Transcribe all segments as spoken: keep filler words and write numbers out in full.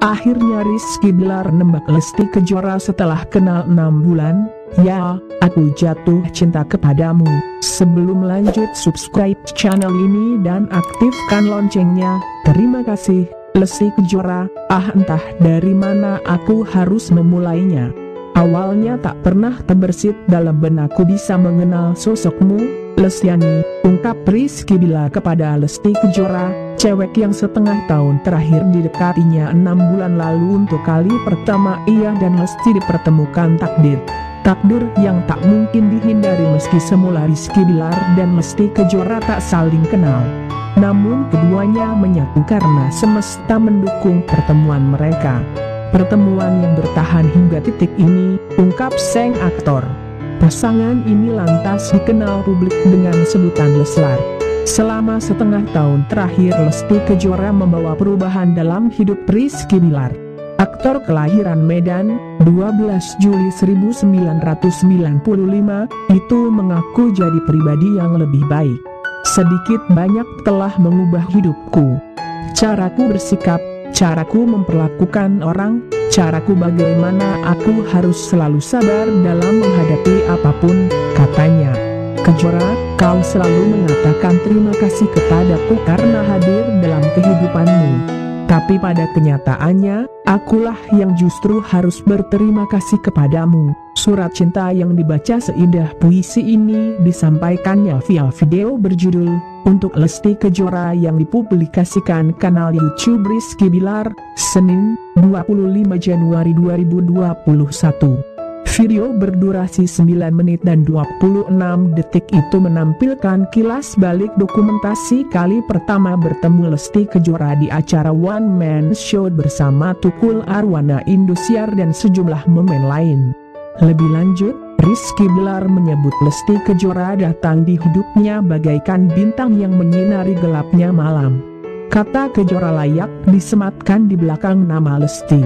Akhirnya Rizky Billar nembak Lesti Kejora setelah kenal enam bulan, "Ya, aku jatuh cinta kepadamu." Sebelum lanjut, subscribe channel ini dan aktifkan loncengnya. Terima kasih. Lesti Kejora, "Ah, entah dari mana aku harus memulainya. Awalnya tak pernah terbersit dalam benakku bisa mengenal sosokmu, Lestiani," ungkap Rizky Billar kepada Lesti Kejora. Cewek yang setengah tahun terakhir didekatinya enam bulan lalu, untuk kali pertama ia dan Lesti dipertemukan takdir. Takdir yang tak mungkin dihindari meski semula Rizky Billar dan Lesti Kejora tak saling kenal. Namun keduanya menyatu karena semesta mendukung pertemuan mereka. "Pertemuan yang bertahan hingga titik ini," ungkap sang aktor. Pasangan ini lantas dikenal publik dengan sebutan Leslar. Selama setengah tahun terakhir, Lesti Kejora membawa perubahan dalam hidup Rizky Billar. Aktor kelahiran Medan, dua belas Juli seribu sembilan ratus sembilan puluh lima, itu mengaku jadi pribadi yang lebih baik. "Sedikit banyak telah mengubah hidupku. Caraku bersikap, caraku memperlakukan orang, caraku bagaimana aku harus selalu sabar dalam menghadapi apapun," katanya. "Kejora, kau selalu mengatakan terima kasih kepadaku karena hadir dalam kehidupanmu. Tapi pada kenyataannya, akulah yang justru harus berterima kasih kepadamu." Surat cinta yang dibaca seindah puisi ini disampaikannya via video berjudul "Untuk Lesti Kejora" yang dipublikasikan kanal YouTube Rizky Billar, Senin, dua puluh lima Januari dua ribu dua puluh satu. Video berdurasi sembilan menit dan dua puluh enam detik itu menampilkan kilas balik dokumentasi kali pertama bertemu Lesti Kejora di acara One Man Show bersama Tukul Arwana Indosiar dan sejumlah momen lain. Lebih lanjut, Rizky Billar menyebut Lesti Kejora datang di hidupnya bagaikan bintang yang menyinari gelapnya malam. Kata Kejora layak disematkan di belakang nama Lesti.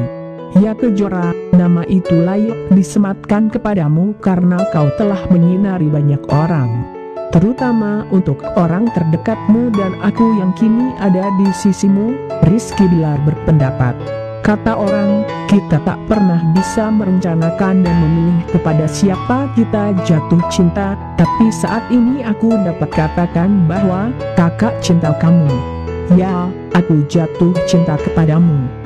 "Ya Kejora, nama itu layak disematkan kepadamu karena kau telah menyinari banyak orang. Terutama untuk orang terdekatmu dan aku yang kini ada di sisimu," Rizky Billar berpendapat. "Kata orang, kita tak pernah bisa merencanakan dan memilih kepada siapa kita jatuh cinta, tapi saat ini aku dapat katakan bahwa kakak cinta kamu. Ya, aku jatuh cinta kepadamu.